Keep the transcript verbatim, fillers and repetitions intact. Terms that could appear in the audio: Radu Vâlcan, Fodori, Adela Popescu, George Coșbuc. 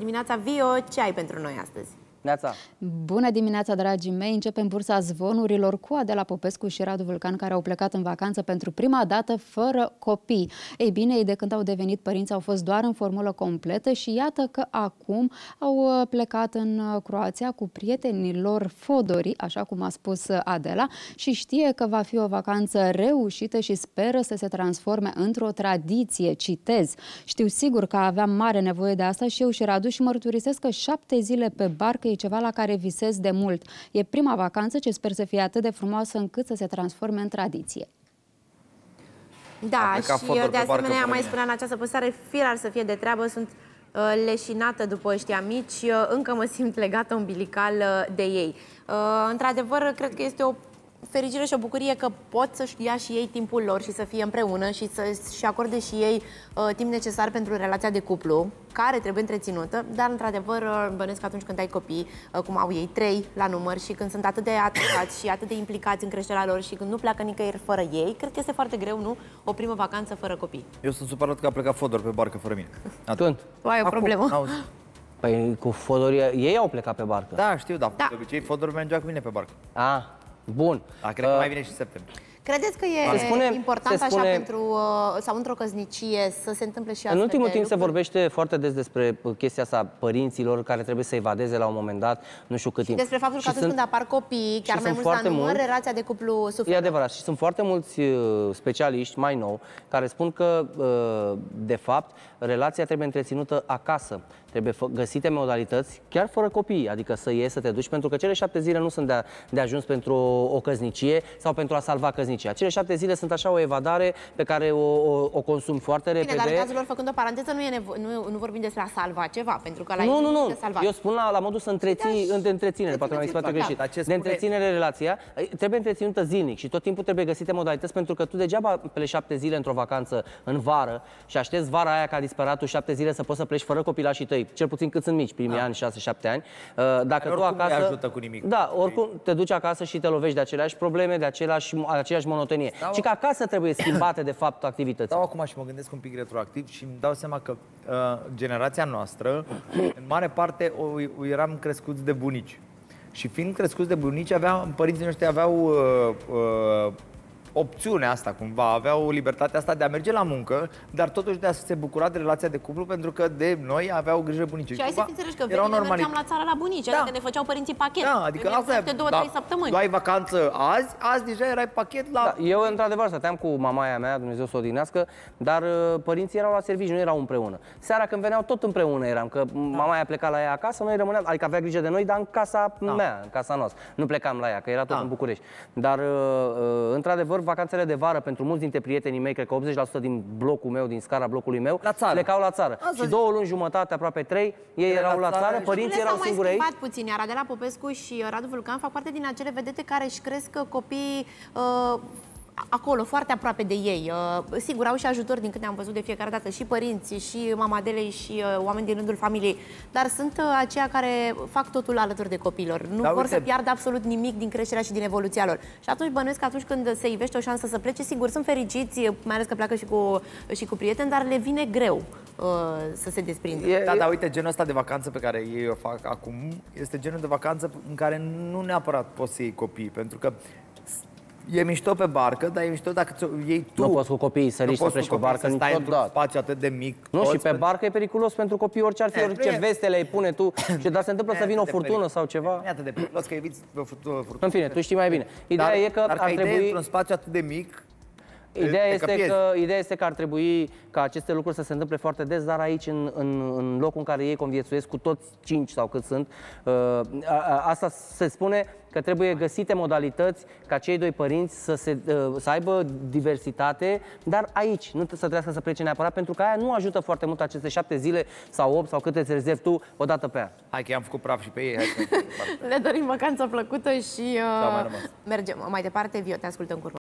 Dimineața, Vio, ce ai pentru noi astăzi? Neața. Bună dimineața, dragii mei! Începem bursa zvonurilor cu Adela Popescu și Radu Vâlcan, care au plecat în vacanță pentru prima dată fără copii. Ei bine, ei de când au devenit părinți au fost doar în formulă completă și iată că acum au plecat în Croația cu prietenii lor Fodori, așa cum a spus Adela, și știe că va fi o vacanță reușită și speră să se transforme într-o tradiție, citez. Știu sigur că aveam mare nevoie de asta și eu și Radu și mărturisesc că șapte zile pe barcă e ceva la care visez de mult. E prima vacanță ce sper să fie atât de frumoasă încât să se transforme în tradiție. Da, și eu de asemenea mai spuneam în această postare, firar să fie de treabă, sunt uh, leșinată după ăștia mici, uh, încă mă simt legată umbilical uh, de ei. Uh, Într-adevăr, cred că este o fericire și o bucurie că pot să-și ia și ei timpul lor și să fie împreună și să-și acorde și ei uh, timp necesar pentru relația de cuplu, care trebuie întreținută, dar într-adevăr uh, bănesc atunci când ai copii, uh, cum au ei, trei la număr, și când sunt atât de atacați și atât de implicați în creșterea lor și când nu pleacă nicăieri fără ei, cred că este foarte greu, nu? O primă vacanță fără copii. Eu sunt supărat că a plecat Fodor pe barcă fără mine. Atunci. Tu ai o problemă. Acum, păi cu Fodor, ei au plecat pe barcă. Da, știu, dar da. De obicei Fodor mergea cu mine pe barcă. Ah. Bun. Da, cred că uh, mai vine și septembrie. Credeți că e spune, important spune, așa pentru, uh, sau într-o căsnicie să se întâmple și astfel? În ultimul timp lucruri? se vorbește foarte des despre chestia asta, părinților care trebuie să evadeze la un moment dat, nu știu cât timp. Despre faptul că și atunci sunt, când apar copii, chiar mai mulți la număr, relația de cuplu suferă. E adevărat. Și sunt foarte mulți specialiști mai nou care spun că, de fapt, relația trebuie întreținută acasă. Trebuie găsite modalități, chiar fără copii, adică să iei, să te duci, pentru că cele șapte zile nu sunt de, a, de ajuns pentru o căsnicie sau pentru a salva căsnicia. Cele șapte zile sunt așa o evadare pe care o, o, o consum foarte Bine, repede. Bine, dar în cazul lor, făcând o paranteză, nu, e nu, nu vorbim despre a salva ceva, pentru că la Nu, nu, nu, eu spun la, la modul să întreții, da, de întreținere, poate mi-am exprimat greșit. Da. De întreținere relația, trebuie întreținută zilnic și tot timpul trebuie găsite modalități, pentru că tu degeaba pleci șapte zile într-o vacanță în vară și aștepți vara aia ca disperatul șapte zile să poți să pleci fără copilașii tăi, cel puțin cât sunt mici, primii da. ani, șase șapte ani. Dacă tu acasă, nu ajută cu nimic. Da, oricum te duci acasă și te lovești de aceleași probleme, de aceleași, aceeași monotonie. Stau... Și că acasă trebuie schimbate, de fapt, activitățile. Stau acum și mă gândesc un pic retroactiv și îmi dau seama că uh, generația noastră, în mare parte, o, o eram crescuți de bunici. Și fiind crescuți de bunici, aveam, părinții noștri aveau uh, uh, opțiunea asta cumva, aveau libertatea asta de a merge la muncă, dar totuși de a se bucura de relația de cuplu, pentru că de noi aveau grijă bunicii. Și ai să fiți că venim, mergeam la țară la bunici, da. Adică ne făceau părinții pachet. Da, adică asta e, două, da, trei săptămâni. Tu ai vacanță azi, azi deja erai pachet la... Da, eu într-adevăr stăteam cu mamaia mea, Dumnezeu să o odihnească, dar părinții erau la serviciu, nu erau împreună. Seara când veneau tot împreună eram, că da. mamaia pleca la ea acasă, noi rămâneam, adică avea grijă de noi, dar în casa da. mea, în casa noastră. Nu plecam la ea, că era tot da. în București. Dar într-adevăr vacanțele de vară, pentru mulți dintre prietenii mei, cred că optzeci la sută din blocul meu, din scara blocului meu, plecau la țară. Asta și două luni jumătate, aproape trei, ei erau la țară, părinții erau singuri aici. Schimbat puțin, iar Adela Popescu și Radu Vâlcan fac parte din acele vedete care își cresc copiii uh, acolo, foarte aproape de ei. Uh, sigur, au și ajutor, din câte am văzut de fiecare dată, și părinții, și mama Adelei, și uh, oameni din rândul familiei, dar sunt uh, aceia care fac totul alături de copiilor. Nu da, vor uite. să piardă absolut nimic din creșterea și din evoluția lor. Și atunci bănuiesc că atunci când se ivește o șansă să plece, sigur, sunt fericiți, mai ales că pleacă și cu, și cu prieteni, dar le vine greu uh, să se desprindă. E, da, e... da, uite, genul ăsta de vacanță pe care ei o fac acum este genul de vacanță în care nu neapărat poți să iei copii, pentru că e mișto pe barcă, dar e mișto dacă iei tu. Nu poți cu copiii să riști să pleci pe barcă, să stai într-un spațiu atât de mic. Nu, și pe barcă e periculos pentru copii, orice ar fi, orice veste le pune tu. Și dar se întâmplă să vină o furtună sau ceva. Nu e atât de periculos, că eviți o furtună. În fine, tu știi mai bine. Ideea e că ar trebui într-un spațiu atât de mic. Ideea este, că, ideea este că ar trebui ca aceste lucruri să se întâmple foarte des, dar aici, în, în, în locul în care ei conviețuiesc cu toți cinci sau cât sunt, uh, a, a, asta se spune că trebuie găsite modalități ca cei doi părinți să, se, uh, să aibă diversitate, dar aici, nu să trească să plece neapărat, pentru că aia nu ajută foarte mult aceste șapte zile sau opt sau câte îți rezervi tu o dată pe an. Hai că i-am făcut praf și pe ei. Hai că le dorim vacanța plăcută și uh, mai mergem mai departe. Vio, te ascultăm cu urmă.